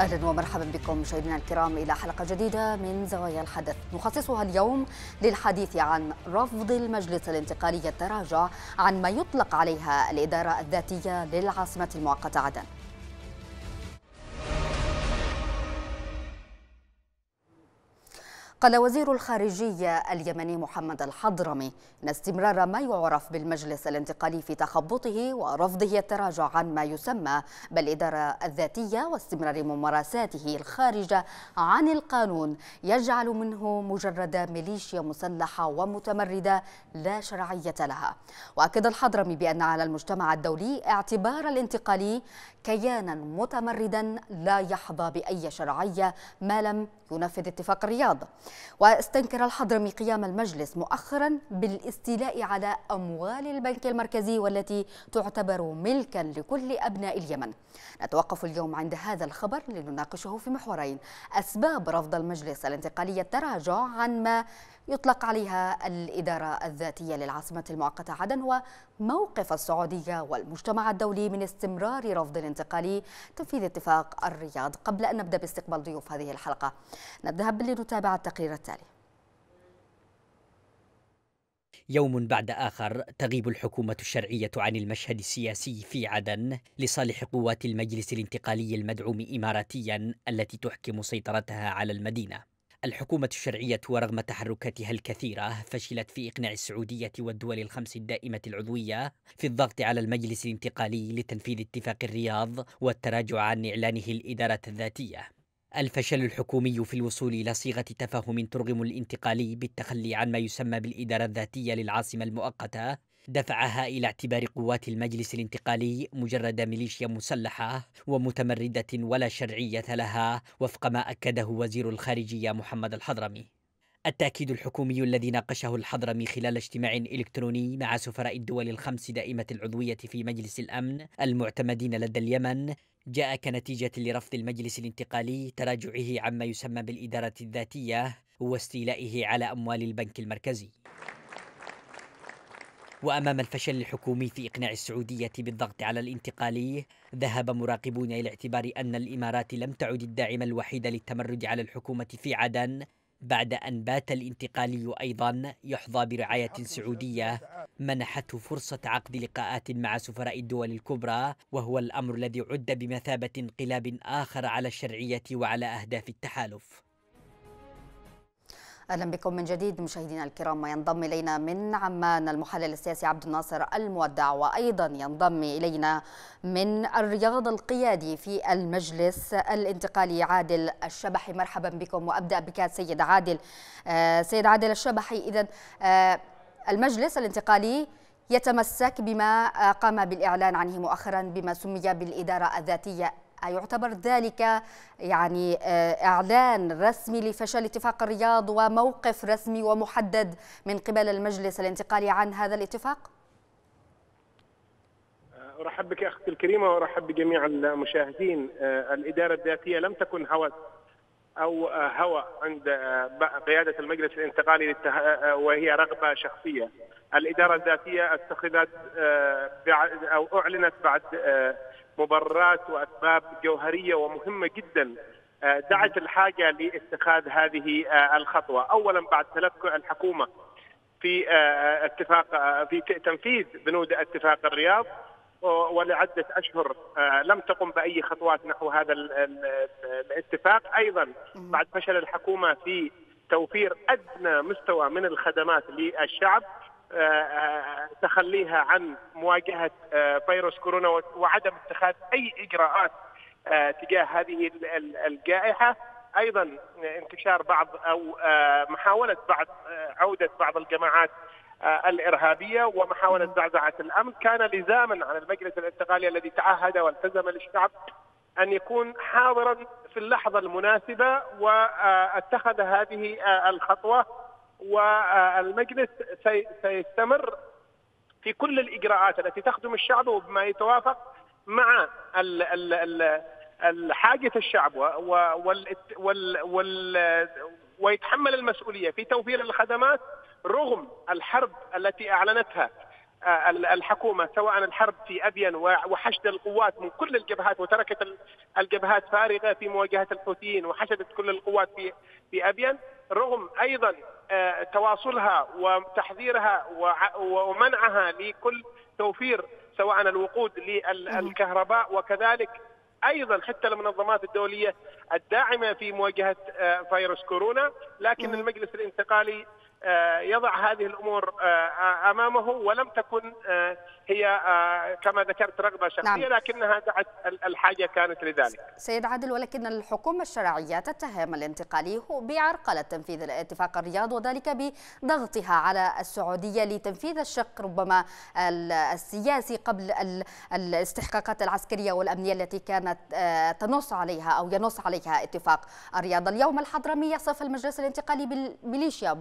أهلا ومرحبا بكم مشاهدينا الكرام إلى حلقة جديدة من زوايا الحدث، نخصصها اليوم للحديث عن رفض المجلس الانتقالي التراجع عن ما يطلق عليها الإدارة الذاتية للعاصمة المؤقتة عدن. قال وزير الخارجية اليمني محمد الحضرمي أن استمرار ما يعرف بالمجلس الانتقالي في تخبطه ورفضه التراجع عن ما يسمى بالإدارة الذاتية واستمرار ممارساته الخارجة عن القانون يجعل منه مجرد ميليشيا مسلحة ومتمردة لا شرعية لها. وأكد الحضرمي بأن على المجتمع الدولي اعتبار الانتقالي كيانا متمردا لا يحظى بأي شرعية ما لم ينفذ اتفاق الرياض. واستنكر الحضرمي قيام المجلس مؤخرا بالاستيلاء على أموال البنك المركزي والتي تعتبر ملكا لكل أبناء اليمن. نتوقف اليوم عند هذا الخبر لنناقشه في محورين: أسباب رفض المجلس الانتقالي التراجع عن ما يطلق عليها الإدارة الذاتية للعاصمة المؤقتة عدن، وموقف السعودية والمجتمع الدولي من استمرار رفض الانتقالي تنفيذ اتفاق الرياض. قبل أن نبدأ باستقبال ضيوف هذه الحلقة نذهب لنتابع التقرير التالي. يوم بعد آخر تغيب الحكومة الشرعية عن المشهد السياسي في عدن لصالح قوات المجلس الانتقالي المدعوم إماراتيا التي تحكم سيطرتها على المدينة. الحكومة الشرعية ورغم تحركاتها الكثيرة فشلت في إقناع السعودية والدول الخمس الدائمة العضوية في الضغط على المجلس الانتقالي لتنفيذ اتفاق الرياض والتراجع عن إعلانه الإدارة الذاتية. الفشل الحكومي في الوصول إلى صيغة تفاهم ترغم الانتقالي بالتخلي عن ما يسمى بالإدارة الذاتية للعاصمة المؤقتة دفعها إلى اعتبار قوات المجلس الانتقالي مجرد ميليشيا مسلحة ومتمردة ولا شرعية لها، وفق ما أكده وزير الخارجية محمد الحضرمي. التأكيد الحكومي الذي ناقشه الحضرمي خلال اجتماع إلكتروني مع سفراء الدول الخمس دائمة العضوية في مجلس الأمن المعتمدين لدى اليمن جاء كنتيجة لرفض المجلس الانتقالي تراجعه عما يسمى بالإدارة الذاتية واستيلائه على أموال البنك المركزي. وأمام الفشل الحكومي في إقناع السعودية بالضغط على الانتقالي ذهب مراقبون إلى اعتبار أن الإمارات لم تعد الداعم الوحيد للتمرد على الحكومة في عدن، بعد أن بات الانتقالي أيضا يحظى برعاية سعودية منحته فرصة عقد لقاءات مع سفراء الدول الكبرى، وهو الأمر الذي عد بمثابة انقلاب آخر على الشرعية وعلى أهداف التحالف. أهلا بكم من جديد مشاهدينا الكرام. ينضم إلينا من عمان المحلل السياسي عبد الناصر المودع، وأيضا ينضم إلينا من الرياض القيادي في المجلس الانتقالي عادل الشبحي. مرحبا بكم. وأبدأ بك سيد عادل. الشبحي، إذن المجلس الانتقالي يتمسك بما قام بالإعلان عنه مؤخرا بما سمي بالإدارة الذاتية، يعتبر ذلك يعني إعلان رسمي لفشل اتفاق الرياض وموقف رسمي ومحدد من قبل المجلس الانتقالي عن هذا الاتفاق؟ أرحب بك أختي الكريمة وأرحب بجميع المشاهدين. الإدارة الذاتية لم تكن هوس أو هوى عند قيادة المجلس الانتقالي، وهي رغبة شخصية. الإدارة الذاتية اتخذت أو أعلنت بعد مبررات وأسباب جوهرية ومهمة جدا دعت الحاجة لاتخاذ هذه الخطوة. أولا بعد تلبك الحكومة في تنفيذ بنود اتفاق الرياض ولعدة أشهر لم تقم بأي خطوات نحو هذا الاتفاق. أيضا بعد فشل الحكومة في توفير أدنى مستوى من الخدمات للشعب، تخليها عن مواجهة فيروس كورونا وعدم اتخاذ أي إجراءات تجاه هذه الجائحة. أيضا انتشار بعض أو محاولة بعض عودة بعض الجماعات الإرهابية ومحاولة زعزعة الأمن، كان لزاما على المجلس الانتقالي الذي تعهد والتزم للشعب أن يكون حاضرا في اللحظة المناسبة، واتخذ هذه الخطوة. والمجلس سيستمر في كل الإجراءات التي تخدم الشعب وبما يتوافق مع حاجة الشعب ويتحمل المسؤولية في توفير الخدمات رغم الحرب التي أعلنتها الحكومة سواء الحرب في أبين وحشد القوات من كل الجبهات، وتركت الجبهات فارغة في مواجهة الحوثيين وحشدت كل القوات في أبين، رغم أيضا تواصلها وتحذيرها ومنعها لكل توفير سواء الوقود للكهرباء، وكذلك أيضا حتى المنظمات الدولية الداعمة في مواجهة فيروس كورونا. لكن المجلس الانتقالي يضع هذه الأمور أمامه، ولم تكن هي كما ذكرت رغبة شخصية، لكنها دعت الحاجة كانت لذلك. سيد عادل، ولكن الحكومة الشرعية تتهم الانتقالي بعرقلة تنفيذ اتفاق الرياض، وذلك بضغطها على السعودية لتنفيذ الشق ربما السياسي قبل الاستحقاقات العسكرية والأمنية التي كانت تنص عليها أو ينص عليها اتفاق الرياض. اليوم الحضرمي يصف المجلس الانتقالي بالميليشيا،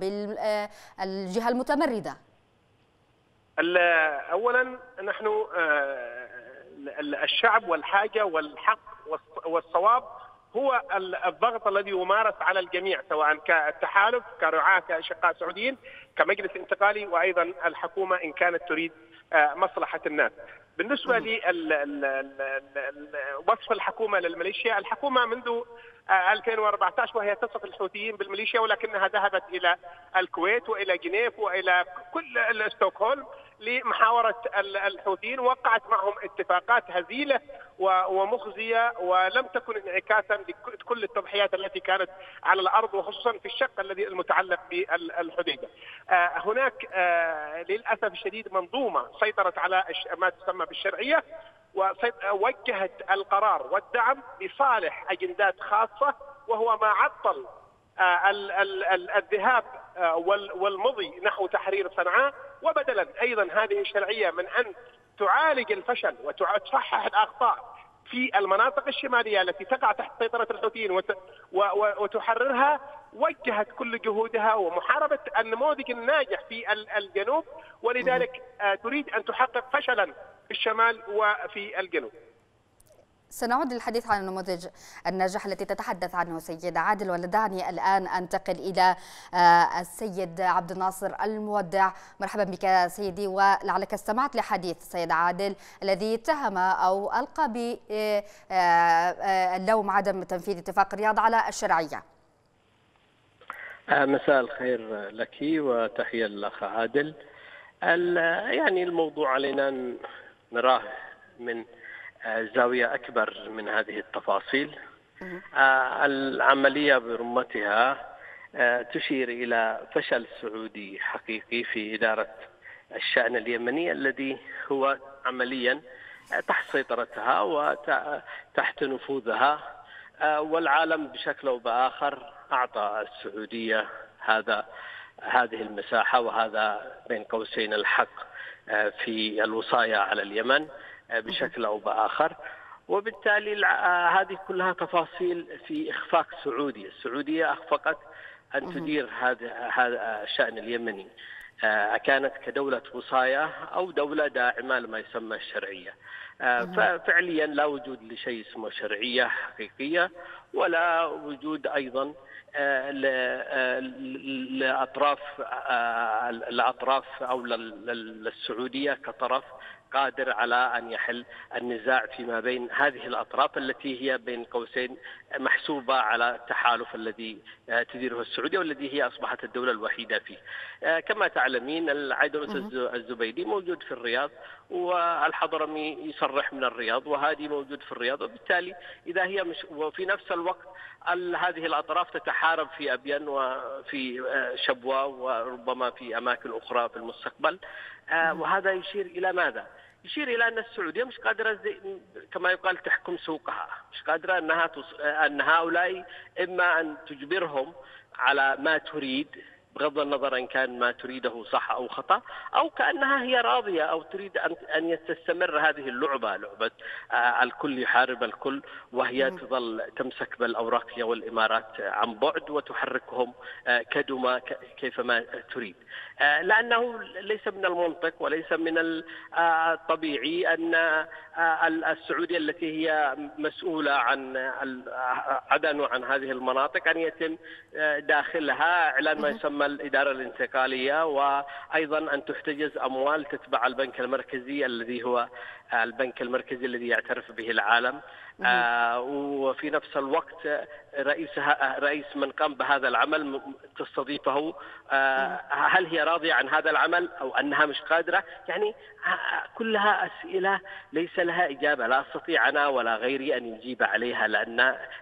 الجهة المتمردة. أولا نحن الشعب والحاجة والحق والصواب هو الضغط الذي يمارس على الجميع، سواء كالتحالف، كرعاة، كأشقاء سعوديين، كمجلس انتقالي، وأيضا الحكومة إن كانت تريد مصلحة الناس. بالنسبة لوصف الحكومة للميليشيا، الحكومة منذ 2014 وهي تصف الحوثيين بالميليشيا، ولكنها ذهبت إلى الكويت وإلى جنيف وإلى كل ستوكهولم لمحاورة الحوثيين، وقعت معهم اتفاقات هزيلة ومخزية، ولم تكن انعكاسا لكل التضحيات التي كانت على الأرض، وخصوصا في الشق الذي المتعلق بالحديدة. هناك للأسف الشديد منظومة سيطرت على ما تسمى بالشرعية، ووجهت القرار والدعم لصالح أجندات خاصة، وهو ما عطل الذهاب والمضي نحو تحرير صنعاء. وبدلا أيضا هذه الشرعية من أن تعالج الفشل وتصحح الأخطاء في المناطق الشمالية التي تقع تحت سيطرة الحوثيين وتحررها، وجهت كل جهودها ومحاربة النموذج الناجح في الجنوب، ولذلك تريد أن تحقق فشلا في الشمال وفي الجنوب. سنعود للحديث عن النموذج الناجح التي تتحدث عنه سيد عادل، ولدعني الآن أنتقل إلى السيد عبد الناصر المودع. مرحبا بك سيدي، ولعلك استمعت لحديث سيد عادل الذي اتهم أو ألقى باللوم عدم تنفيذ اتفاق الرياض على الشرعية. مساء الخير لك وتحية للأخ عادل. يعني الموضوع علينا أن نراه من زاوية أكبر من هذه التفاصيل. العملية برمتها تشير إلى فشل سعودي حقيقي في إدارة الشأن اليمني، الذي هو عمليا تحت سيطرتها وتحت نفوذها، والعالم بشكل أو بآخر أعطى السعودية هذه المساحة وهذا بين قوسين الحق في الوصاية على اليمن بشكل أو بآخر. وبالتالي هذه كلها تفاصيل في إخفاق سعودي. السعودية أخفقت أن تدير هذا الشأن اليمني، كانت كدولة وصاية أو دولة داعمة لما يسمى الشرعية. ففعليا لا وجود لشيء اسمه شرعية حقيقية، ولا وجود أيضا لأطراف أو للسعودية كطرف قادر على أن يحل النزاع فيما بين هذه الأطراف التي هي بين قوسين محسوبة على التحالف الذي تديره السعودية، والذي هي أصبحت الدولة الوحيدة فيه. كما تعلمين العدوس الزبيدي موجود في الرياض، والحضرمي يصرح من الرياض، وهادي موجود في الرياض. وبالتالي إذا هي مش، وفي نفس الوقت هذه الأطراف تتحارب في أبين وفي شبوة وربما في أماكن أخرى في المستقبل. وهذا يشير إلى ماذا؟ يشير إلى أن السعودية مش قادرة كما يقال تحكم سوقها، مش قادرة أن هؤلاء إما أن تجبرهم على ما تريد بغض النظر أن كان ما تريده صح أو خطأ، أو كأنها هي راضية أو تريد أن تستمر هذه اللعبة، لعبة الكل يحارب الكل، وهي تظل تمسك بالأوراقية والإمارات عن بعد وتحركهم كدما كيفما تريد، لأنه ليس من المنطق وليس من الطبيعي أن السعودية التي هي مسؤولة عن عدن وعن هذه المناطق أن يتم داخلها إعلان ما يسمى تتم الإدارة الانتقالية، وأيضا أن تحتجز أموال تتبع البنك المركزي الذي هو البنك المركزي الذي يعترف به العالم. وفي نفس الوقت رئيس من قام بهذا العمل تستضيفه، هل هي راضية عن هذا العمل أو أنها مش قادرة؟ يعني كلها أسئلة ليس لها إجابة، لا أستطيع أنا ولا غيري أن يجيب عليها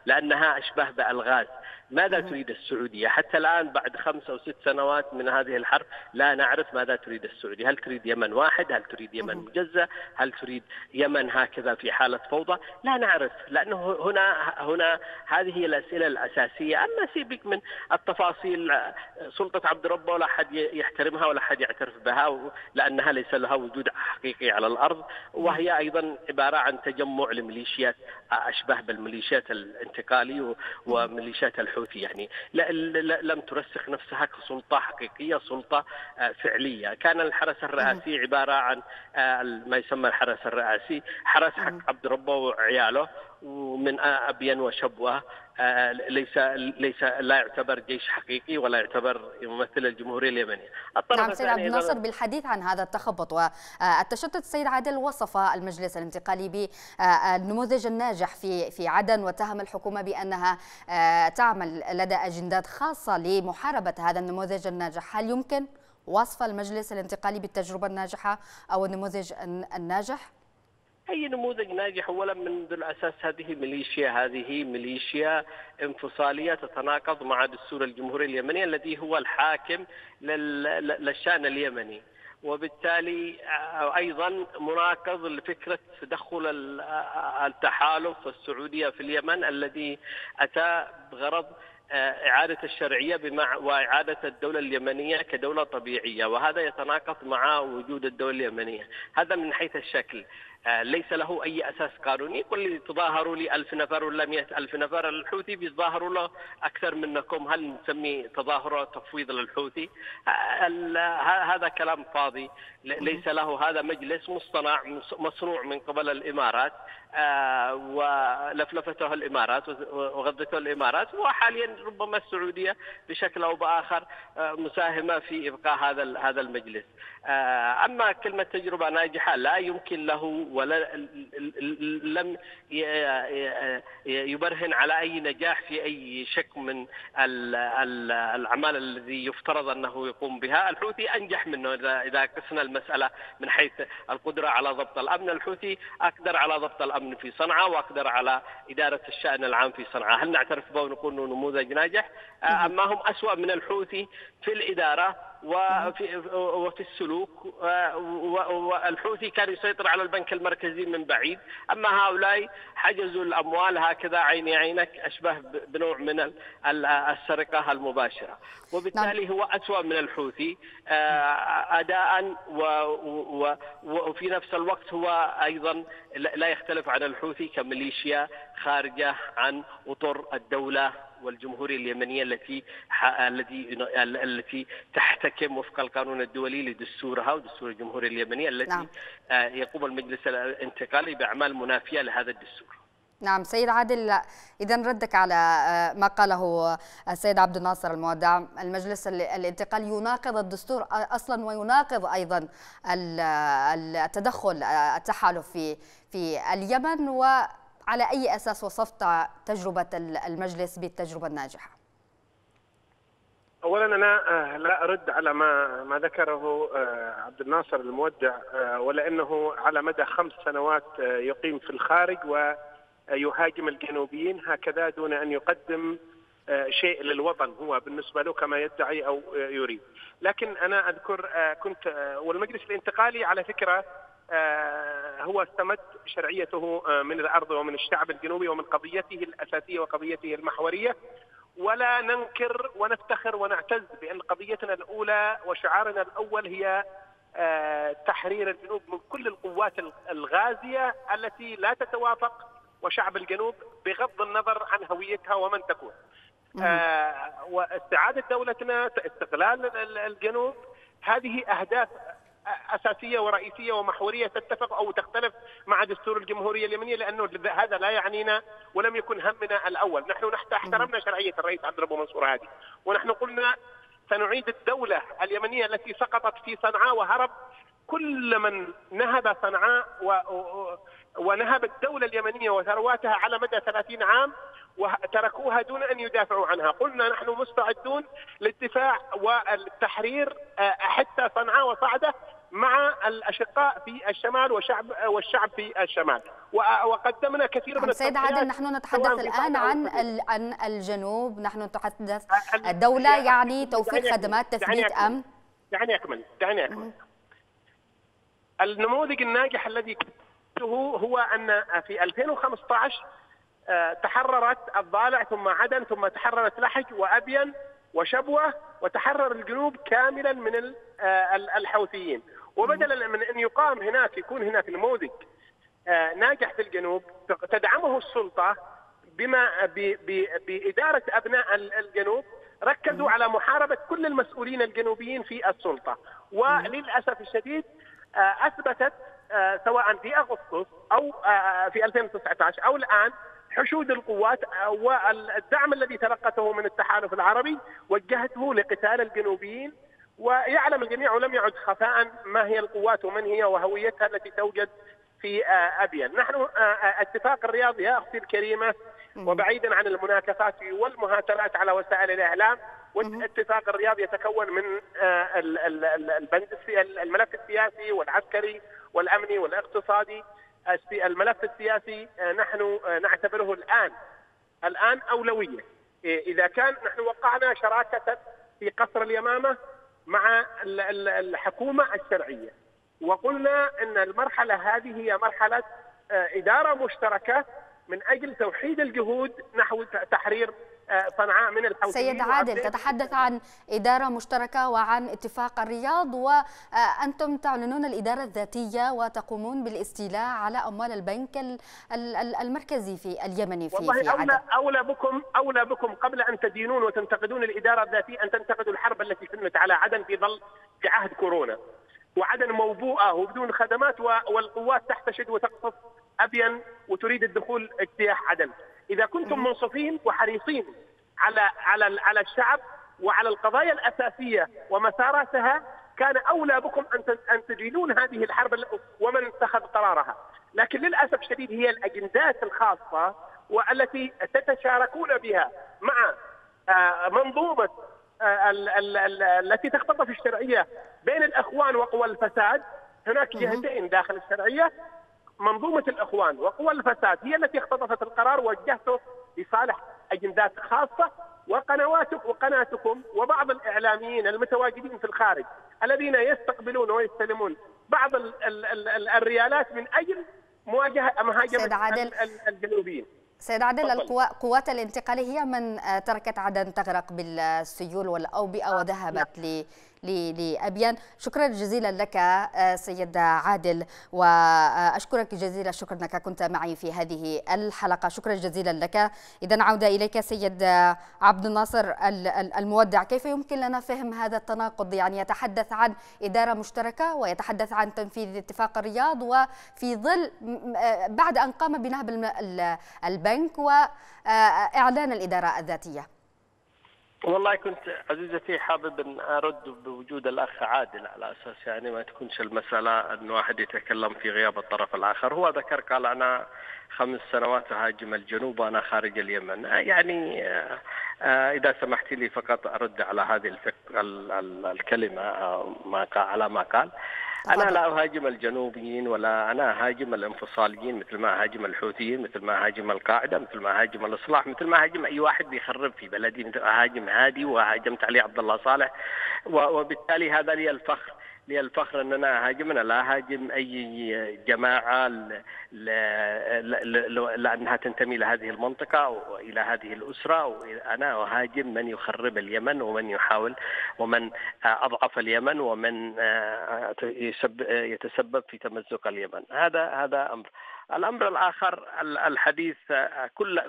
لأنها أشبه بألغاز. ماذا تريد السعودية؟ حتى الآن بعد 5 أو 6 سنوات من هذه الحرب لا نعرف ماذا تريد السعودية. هل تريد يمن واحد؟ هل تريد يمن مجزة؟ هل تريد يمن هكذا في حالة فوضى؟ لا نعرف، لأنه هنا هذه هي الأسئلة الأساسية. أما سيبك من التفاصيل، سلطة عبد ربه ولا أحد يحترمها ولا أحد يعترف بها، لأنها ليس لها وجود حقيقي على الأرض، وهي أيضا عبارة عن تجمع لميليشيات أشبه بالميليشيات الانتقالي وميليشيات الحوثي. يعني لم ترسخ نفسها كسلطة حقيقية، سلطة فعلية. كان الحرس الرئاسي عبارة عن ما يسمى الحرس الرئاسي، حرس حق عبد ربه وعياله ومن أبيا وشبوة، ليس لا يعتبر جيش حقيقي ولا يعتبر يمثل الجمهورية اليمنية. نعم سيد عبد الناصر، بالحديث عن هذا التخبط والتشتت، السيد عادل وصف المجلس الانتقالي بالنموذج الناجح في عدن، واتهم الحكومة بأنها تعمل لدى أجندات خاصة لمحاربة هذا النموذج الناجح. هل يمكن وصف المجلس الانتقالي بالتجربة الناجحة أو النموذج الناجح؟ أي نموذج ناجح؟ أولا منذ الأساس هذه ميليشيا انفصالية تتناقض مع دستور الجمهورية اليمنية الذي هو الحاكم للشأن اليمني، وبالتالي أيضا مناقض لفكرة تدخل التحالف والسعودية في اليمن الذي أتى بغرض إعادة الشرعية وإعادة الدولة اليمنية كدولة طبيعية، وهذا يتناقض مع وجود الدولة اليمنية. هذا من حيث الشكل ليس له أي أساس قانوني. كل يتظاهروا لي 1000 نفر ولا 100,000 نفر، الحوثي بيتظاهروا له أكثر منكم، هل نسمي تظاهرة تفويض للحوثي؟ هذا كلام فاضي ليس له. هذا مجلس مصنوع من قبل الإمارات، ولفلفته الإمارات وغذته الإمارات، وحاليا ربما السعودية بشكل أو بآخر مساهمة في إبقاء هذا المجلس. أما كلمة تجربة ناجحة لا يمكن له ولا لم يبرهن على أي نجاح في أي شق من الأعمال الذي يفترض أنه يقوم بها. الحوثي أنجح منه إذا قسنا المسألة من حيث القدرة على ضبط الأمن. الحوثي أقدر على ضبط الأمن في صنعاء وأقدر على إدارة الشأن العام في صنعاء. هل نعترف به ونقول أنه نموذج ناجح؟ أما هم أسوأ من الحوثي في الإدارة وفي السلوك، والحوثي كان يسيطر على البنك المركزي من بعيد، أما هؤلاء حجزوا الأموال هكذا عيني عينك، أشبه بنوع من السرقة المباشرة، وبالتالي هو أسوأ من الحوثي أداء، وفي نفس الوقت هو أيضا لا يختلف عن الحوثي كميليشيا خارجة عن أطر الدولة والجمهورية اليمنية التي تحتكم وفق القانون الدولي لدستورها ودستور الجمهورية اليمنية التي يقوم المجلس الانتقالي بأعمال منافية لهذا الدستور. نعم سيد عادل، إذا ردك على ما قاله السيد عبد الناصر المودع، المجلس الانتقالي يناقض الدستور أصلا ويناقض أيضا التدخل التحالف في اليمن. على أي أساس وصفت تجربة المجلس بالتجربة الناجحة؟ أولا أنا لا أرد على ما ذكره عبد الناصر المودع، ولأنه على مدى 5 سنوات يقيم في الخارج ويهاجم الجنوبيين هكذا دون أن يقدم شيء للوطن هو بالنسبة له كما يدعي أو يريد. لكن أنا أذكر كنت والمجلس الانتقالي على فكرة هو استمد شرعيته من الأرض ومن الشعب الجنوبي ومن قضيته الأساسية وقضيته المحورية، ولا ننكر ونفتخر ونعتز بأن قضيتنا الأولى وشعارنا الأول هي تحرير الجنوب من كل القوات الغازية التي لا تتوافق وشعب الجنوب بغض النظر عن هويتها ومن تكون، واستعادة دولتنا، استقلال الجنوب. هذه أهداف أساسية ورئيسية ومحورية تتفق أو تختلف مع دستور الجمهورية اليمنية، لأنه هذا لا يعنينا ولم يكن همنا الأول. نحن احترمنا شرعية الرئيس عبد ربه منصور هادي، ونحن قلنا سنعيد الدولة اليمنية التي سقطت في صنعاء وهرب كل من نهب صنعاء ونهب الدولة اليمنية وثرواتها على مدى 30 عام وتركوها دون أن يدافعوا عنها. قلنا نحن مستعدون للدفاع والتحرير حتى صنعاء وصعدة مع الأشقاء في الشمال والشعب في الشمال، وقدمنا كثير من السيد عادل. نحن نتحدث الآن عن الجنوب، نحن نتحدث الدولة يعني توفير خدمات، تثبيت أمن. دعني أكمل. النموذج الناجح الذي هو أن في 2015 تحررت الضالع ثم عدن ثم تحررت لحج وأبين وشبوة وتحرر الجنوب كاملا من الحوثيين. وبدلا من أن يقام هناك يكون هناك نموذج ناجح في الجنوب تدعمه السلطة بإدارة أبناء الجنوب، ركزوا على محاربة كل المسؤولين الجنوبيين في السلطة. وللأسف الشديد أثبتت سواء في أغسطس أو في 2019 أو الآن حشود القوات والدعم الذي تلقته من التحالف العربي وجهته لقتال الجنوبيين. ويعلم الجميع ولم يعد خفاء ما هي القوات ومن هي وهويتها التي توجد في أبين. نحن اتفاق الرياض يا أختي الكريمة، وبعيدا عن المناكفات والمهاترات على وسائل الإعلام، واتفاق الرياض يتكون من الملف السياسي والعسكري والأمني والاقتصادي. الملف السياسي نحن نعتبره الآن أولوية. إذا كان نحن وقعنا شراكة في قصر اليمامة مع الحكومة الشرعية، وقلنا أن المرحلة هذه هي مرحلة إدارة مشتركة من أجل توحيد الجهود نحو تحرير صنعاء من الحوثيين. سيد عادل، تتحدث عن إدارة مشتركة وعن اتفاق الرياض، وأنتم تعلنون الإدارة الذاتية وتقومون بالاستيلاء على أموال البنك المركزي في اليمن. في عدن أولى بكم قبل أن تدينون وتنتقدون الإدارة الذاتية أن تنتقدوا الحرب التي كنت على عدن في عهد كورونا، وعدن موبوءة وبدون خدمات، والقوات تحتشد وتقصف أبين وتريد الدخول اجتياح عدن. إذا كنتم منصفين وحريصين على الشعب وعلى القضايا الأساسية ومساراتها، كان أولى بكم أن تدينون هذه الحرب ومن اتخذ قرارها. لكن للأسف الشديد هي الأجندات الخاصة والتي تتشاركون بها مع منظومة التي تختطف الشرعية بين الأخوان وقوى الفساد. هناك جهتين داخل الشرعية، منظومة الأخوان وقوى الفساد هي التي اختطفت القرار ووجهته لصالح أجندات خاصة، وقناتكم وبعض الإعلاميين المتواجدين في الخارج الذين يستقبلون ويستلمون بعض الريالات من أجل مهاجمة الجنوبيين. سيد عادل، قوات الانتقال هي من تركت عدن تغرق بالسيول والأوبئة وذهبت لأبيان. شكرا جزيلا لك سيد عادل، وأشكرك جزيلا الشكر أنك كنت معي في هذه الحلقة. شكرا جزيلا لك. إذن عودة إليك سيد عبد الناصر المودع، كيف يمكن لنا فهم هذا التناقض؟ يعني يتحدث عن إدارة مشتركة ويتحدث عن تنفيذ اتفاق الرياض، وفي ظل بعد أن قام بنهب البنك وإعلان الإدارة الذاتية. والله كنت عزيزتي حابب ان ارد بوجود الاخ عادل على اساس يعني ما تكونش المساله ان واحد يتكلم في غياب الطرف الاخر. هو ذكر قال انا 5 سنوات اهاجم الجنوب وانا خارج اليمن. يعني اذا سمحت لي فقط ارد على هذه الكلمه على ما قال. أنا لا أهاجم الجنوبيين، ولا أنا أهاجم الانفصاليين مثل ما أهاجم الحوثيين، مثل ما أهاجم القاعدة، مثل ما أهاجم الإصلاح، مثل ما أهاجم أي واحد بيخرب في بلدي. مثل أهاجم هادي وهاجمت عليه عبد الله صالح، وبالتالي هذا لي الفخر أن أنا أهاجم. أنا لا أهاجم أي جماعة لأنها تنتمي لهذه المنطقة وإلى هذه الأسرة. أنا أهاجم من يخرب اليمن ومن يحاول ومن أضعف اليمن ومن يتسبب في تمزق اليمن. هذا أمر. الأمر الآخر الحديث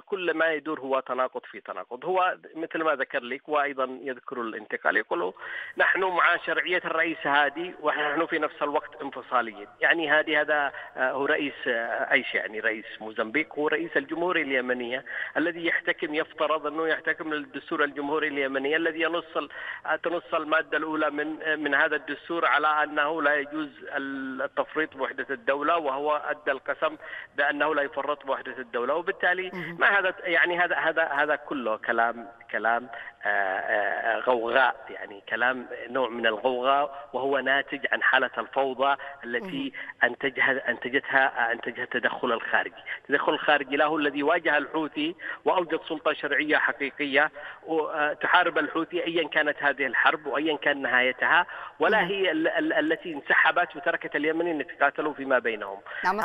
كل ما يدور هو تناقض في تناقض، هو مثل ما ذكر لك وأيضا يذكر الانتقال، يقول نحن مع شرعية الرئيس هادي ونحن في نفس الوقت انفصاليين. يعني هادي هذا هو رئيس أيش؟ يعني رئيس موزمبيق، هو رئيس الجمهورية اليمنية الذي يحتكم، يفترض أنه يحتكم للدستور الجمهورية اليمنية الذي تنص المادة الأولى من هذا الدستور على أنه لا يجوز التفريط بوحدة الدولة، وهو أدى القسم بأنه لا يفرط بوحدة الدولة، وبالتالي ما هذا يعني هذا كله كلام غوغاء، يعني كلام نوع من الغوغاء، وهو ناتج عن حالة الفوضى التي أنتجها التدخل الخارجي. التدخل الخارجي له الذي واجه الحوثي وأوجد سلطة شرعية حقيقية تحارب الحوثي أيا كانت هذه الحرب وأيا كان نهايتها، ولا هي التي انسحبت وتركت اليمنيين يتقاتلوا فيما بينهم. نعم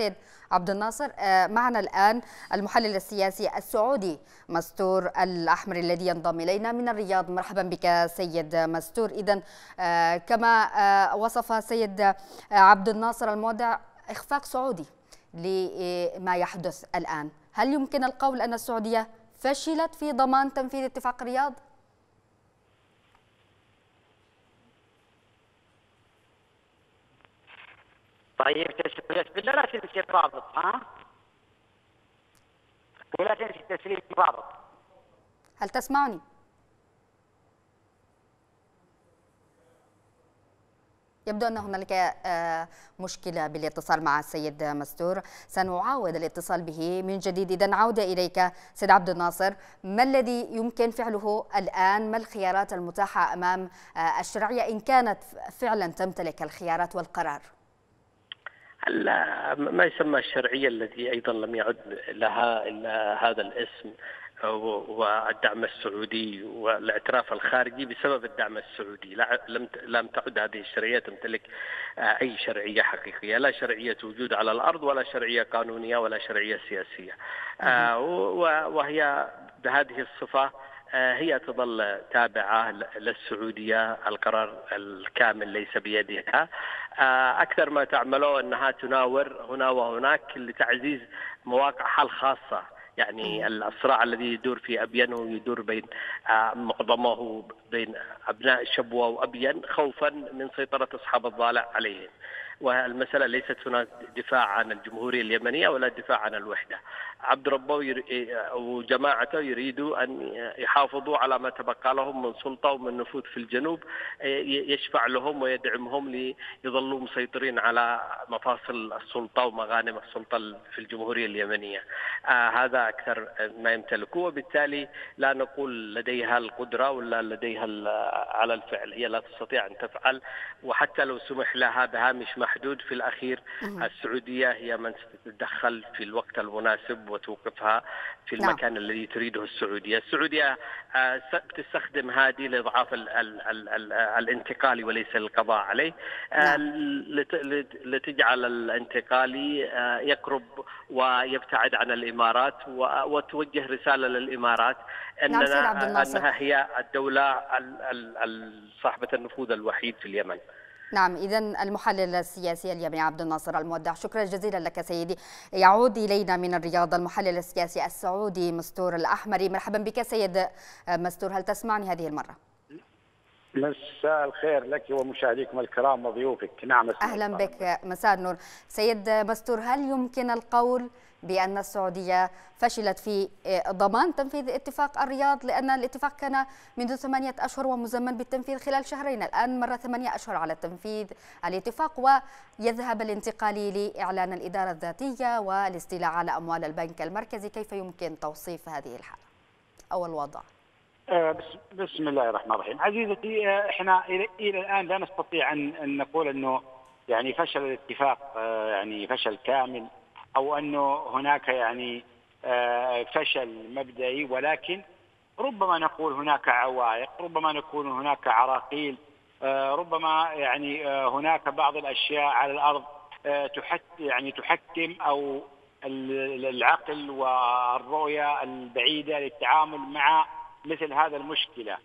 سيد عبد الناصر، معنا الآن المحلل السياسي السعودي مستور الأحمر الذي ينضم إلينا من الرياض. مرحبا بك سيد مستور. إذن كما وصف سيد عبد الناصر المودع إخفاق سعودي لما يحدث الآن، هل يمكن القول أن السعودية فشلت في ضمان تنفيذ اتفاق الرياض؟ طيب تسليت بالله، لا تنسي الرابط، ها؟ ولا تنسي تسليت الرابط. هل تسمعني؟ يبدو أن هنالك مشكلة بالاتصال مع السيد مستور، سنعاود الاتصال به من جديد. إذن عودة إليك سيد عبد الناصر، ما الذي يمكن فعله الآن؟ ما الخيارات المتاحة أمام الشرعية إن كانت فعلا تمتلك الخيارات والقرار؟ ما يسمى الشرعية الذي أيضا لم يعد لها إلا هذا الاسم، والدعم السعودي والاعتراف الخارجي بسبب الدعم السعودي. لم تعد هذه الشرعية تمتلك أي شرعية حقيقية، لا شرعية وجود على الأرض ولا شرعية قانونية ولا شرعية سياسية، وهي بهذه الصفة هي تظل تابعة للسعودية. القرار الكامل ليس بيدها، أكثر ما تعمله أنها تناور هنا وهناك لتعزيز مواقعها الخاصة. يعني الصراع الذي يدور في أبين ويدور بين معظمه بين أبناء الشبوة وأبين خوفا من سيطرة أصحاب الضالع عليهم، والمسألة ليست هناك دفاع عن الجمهورية اليمنية ولا دفاع عن الوحدة. عبد ربه وجماعته يريدوا أن يحافظوا على ما تبقى لهم من سلطة ومن نفوذ في الجنوب، يشفع لهم ويدعمهم ليظلوا مسيطرين على مفاصل السلطة ومغانم السلطة في الجمهورية اليمنية. هذا أكثر ما يمتلكوه، وبالتالي لا نقول لديها القدرة ولا لديها على الفعل، هي لا تستطيع أن تفعل، وحتى لو سمح لها بهامش محدود في الأخير السعودية هي من ستتدخل في الوقت المناسب وتوقفها في المكان الذي تريده السعودية. السعودية تستخدم هذه لإضعاف الانتقالي وليس القضاء عليه، لتجعل الانتقالي يقرب ويبتعد عن الإمارات، وتوجه رسالة للإمارات أنها هي الدولة صاحبة النفوذ الوحيد في اليمن. نعم، إذن المحلل السياسي اليمني عبد الناصر المودع، شكرا جزيلا لك سيدي. يعود إلينا من الرياض المحلل السياسي السعودي مستور الأحمري. مرحبا بك سيد مستور، هل تسمعني هذه المرة؟ مساء الخير لك ومشاهديكم الكرام وضيوفك. نعم أهلا بك، مساء النور. سيد مستور، هل يمكن القول بأن السعودية فشلت في ضمان تنفيذ اتفاق الرياض؟ لأن الاتفاق كان منذ 8 أشهر ومزمن بالتنفيذ خلال شهرين، الآن مر 8 أشهر على تنفيذ الاتفاق، ويذهب الانتقالي لإعلان الإدارة الذاتية والاستيلاء على أموال البنك المركزي. كيف يمكن توصيف هذه الحالة أو الوضع؟ بسم الله الرحمن الرحيم. عزيزتي، احنا إلى الآن لا نستطيع أن نقول أنه يعني فشل الاتفاق، يعني فشل كامل، أو أنه هناك يعني فشل مبدئي، ولكن ربما نقول هناك عوائق، ربما نقول هناك عراقيل، ربما يعني هناك بعض الأشياء على الأرض تحكم أو العقل والرؤية البعيدة للتعامل مع مثل هذا المشكلة.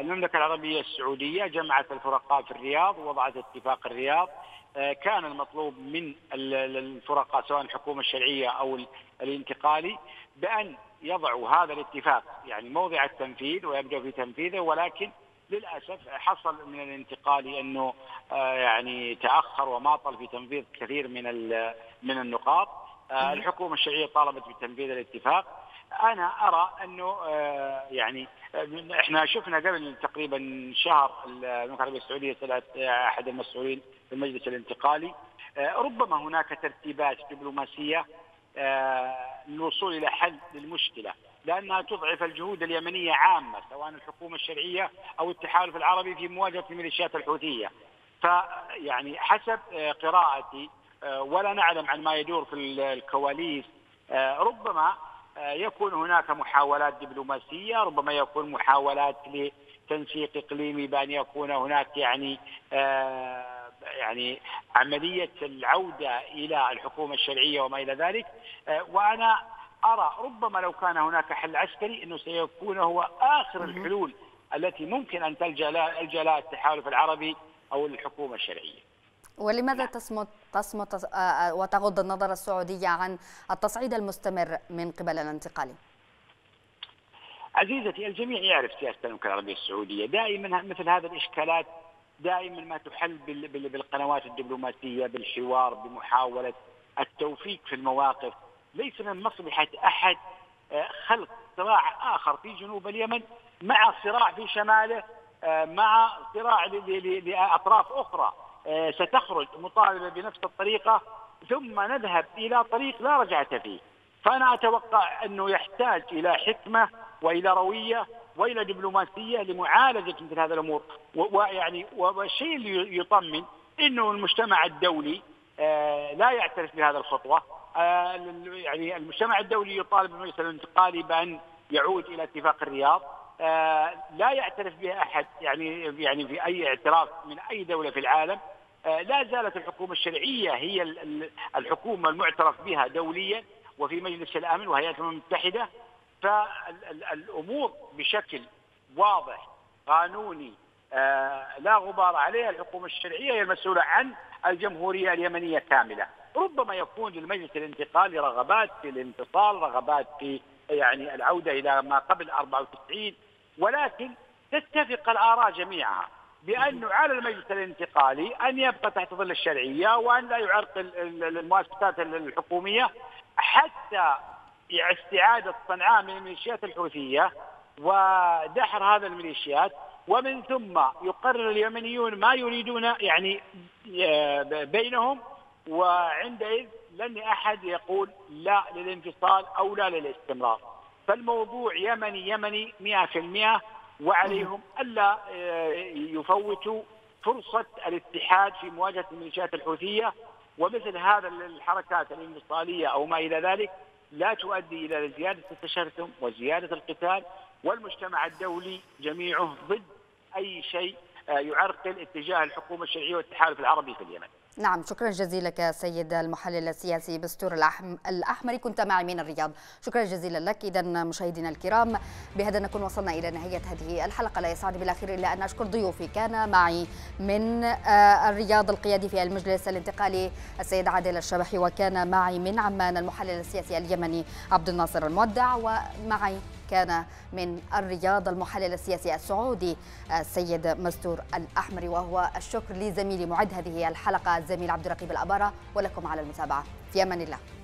المملكة العربية السعودية جمعت الفرقاء في الرياض ووضعت اتفاق الرياض. كان المطلوب من الفرقاء سواء الحكومة الشرعية أو الانتقالي بأن يضعوا هذا الاتفاق يعني موضع التنفيذ ويبدأوا في تنفيذه، ولكن للأسف حصل من الانتقالي أنه يعني تأخر وماطل في تنفيذ كثير من النقاط. الحكومة الشرعية طالبت بتنفيذ الاتفاق. أنا أرى أنه يعني إحنا شفنا قبل تقريبا شهر المملكة العربية السعودية طلعت أحد المسؤولين في المجلس الانتقالي، ربما هناك ترتيبات دبلوماسية للوصول إلى حل للمشكلة، لأنها تضعف الجهود اليمنية عامة سواء الحكومة الشرعية أو التحالف العربي في مواجهة الميليشيات الحوثية. فيعني حسب قراءتي ولا نعلم عن ما يدور في الكواليس، ربما يكون هناك محاولات دبلوماسية، ربما يكون محاولات لتنسيق إقليمي بأن يكون هناك يعني عملية العودة إلى الحكومة الشرعية وما إلى ذلك. وأنا أرى ربما لو كان هناك حل عسكري أنه سيكون هو آخر الحلول التي ممكن أن تلجأ لها التحالف العربي أو الحكومة الشرعية. ولماذا تصمت وتغض النظر السعودية عن التصعيد المستمر من قبل الانتقالي؟ عزيزتي، الجميع يعرف سياسة المملكة العربية السعودية، دائما مثل هذه الإشكالات دائما ما تحل بالقنوات الدبلوماسية، بالحوار، بمحاولة التوفيق في المواقف. ليس من مصلحة أحد خلق صراع آخر في جنوب اليمن مع صراع في شماله مع صراع لأطراف أخرى ستخرج مطالبة بنفس الطريقة ثم نذهب إلى طريق لا رجعة فيه. فأنا أتوقع أنه يحتاج إلى حكمة وإلى روية وإلى دبلوماسية لمعالجة مثل هذه الأمور. ويعني والشيء اللي يطمن أنه المجتمع الدولي لا يعترف بهذا الخطوة. يعني المجتمع الدولي يطالب المجلس الانتقالي بأن يعود إلى اتفاق الرياض، لا يعترف بها أحد يعني في أي اعتراف من أي دولة في العالم. لا زالت الحكومة الشرعية هي الحكومة المعترف بها دوليا وفي مجلس الأمن وهيئة الأمم المتحدة. فالأمور بشكل واضح قانوني لا غبار عليها، الحكومة الشرعية هي المسؤولة عن الجمهورية اليمنية كاملة. ربما يكون للمجلس الانتقالي رغبات في الانفصال، رغبات في يعني العودة إلى ما قبل 94، ولكن تتفق الآراء جميعها بأنه على المجلس الانتقالي أن يبقى تحت ظل الشرعية وأن لا يعرقل المؤسسات الحكومية حتى استعادة صنعاء من الميليشيات الحوثية ودحر هذا الميليشيات، ومن ثم يقرر اليمنيون ما يريدون يعني بينهم، وعندئذ لن أحد يقول لا للانفصال أو لا للاستمرار. فالموضوع يمني يمني 100%، وعليهم ألا يفوتوا فرصة الاتحاد في مواجهة الميليشيات الحوثية. ومثل هذا الحركات الانفصالية أو ما إلى ذلك لا تؤدي إلى زيادة التشرذم وزيادة القتال، والمجتمع الدولي جميعه ضد أي شيء يعرقل اتجاه الحكومة الشرعية والتحالف العربي في اليمن. نعم، شكرا جزيلا لك سيد المحلل السياسي مستور الأحمر، كنت معي من الرياض. شكرا جزيلا لك. إذا مشاهدينا الكرام، بهذا نكون وصلنا إلى نهاية هذه الحلقة. لا يسعني بالأخير إلا أن أشكر ضيوفي. كان معي من الرياض القيادي في المجلس الانتقالي السيد عادل الشبحي، وكان معي من عمان المحلل السياسي اليمني عبد الناصر المودع، ومعي كان من الرياض المحلل السياسي السعودي السيد مستور الأحمر. وهو الشكر لزميلي معد هذه الحلقة الزميل عبد ربه الأبارة، ولكم على المتابعة. في أمان الله.